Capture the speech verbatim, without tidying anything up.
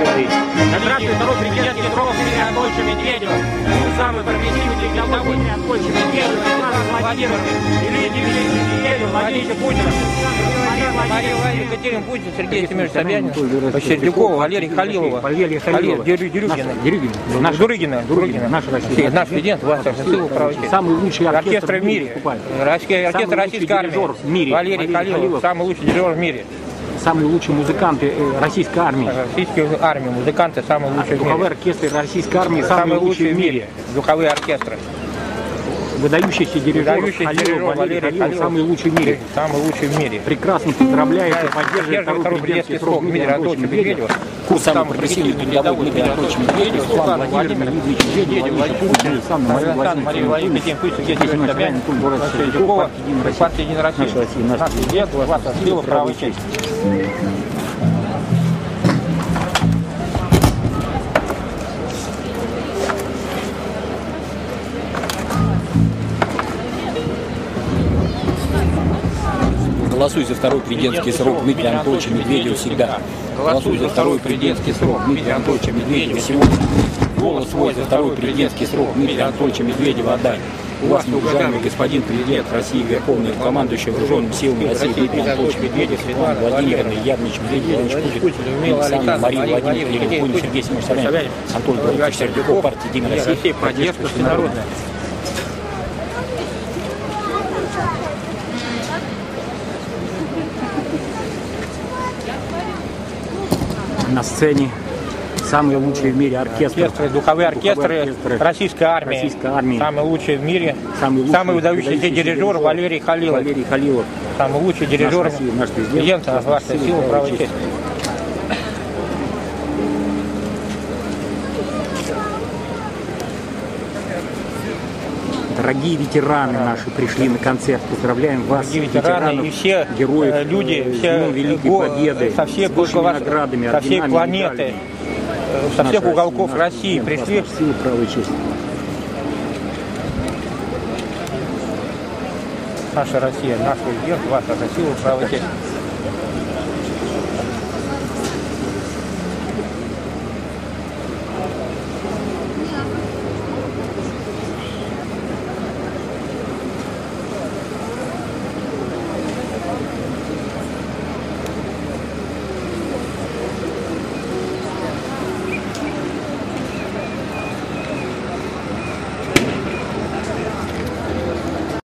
Здравствуйте, второй президентский срок Дмитрия Антоновича Медведева. Самый прогрессивный деловой Дмитрия Антоновича Медведева. Владимир Ябнич, Путин, Екатерин Путин, Сергей Семенович Собянин, Сердюкова, Валерий Халилова, Валерия Халилова, Дурыгина, Дурыгина, Дурыгина, наша Россия, наш президент, ваша Россия, самый лучший оркестр в мире, оркестр российской армии, Валерий Халилов, самый лучший дирижер в мире. Самые лучшие музыканты российской армии. Российская армия, музыканты самые лучшие. Духовые оркестры российской армии самые, самые лучшие в мире. мире. Духовые оркестры. Выдающийся дирижер Алёров Валерий Халилов, самый лучший в мире. Самый лучший в мире. Прекрасно поздравляю, поддерживаю второй президентский срок Дмитрия Антоновича Медведева. Курс самых прогрессивных передовой Дмитрия Антоновича Медведева. План Владимир Ябнич, Медведев, Владимир Сан, Мария Владимировна, Екатерина Собянин, город Сердюкова, партия «Единая Россия». Наш президент, вас отслила в правой части. Голосуй за второй президентский срок Дмитрия Антоновича Медведева всегда. Голосуй за второй президентский срок Дмитрия Антоновича Медведева сегодня. Голос свой за второй президентский срок Дмитрия Антоновича Медведева отдай. У вас, уважаемый господин президент России, верховный командующий вооруженными силами России Дмитрий Антонович Медведев, Светлана Владимировна, Ябнич, Медведевич Путин, Мария Владимировна, Путин, Сергей Семенович Собянин, Антон Владимирович Сердюков, партия «Единая Россия», поддержка всенародная. На сцене самые лучшие в мире оркестры, оркестры духовые оркестры, оркестры российской армии, российской армии, самые лучшие в мире, самый выдающийся дирижер Валерий Халилов, Валерий Халилов, самый лучший дирижер наш Россия, наш президент, властная сила, правая честь. Дорогие ветераны наши пришли на концерт. Поздравляем вас, дорогие ветераны, и все героев, люди, все великой победы, со всех наградами, со всей планеты, со всех уголков России пришли. Наша Россия, наша Россия, ваша Россия, правая честь.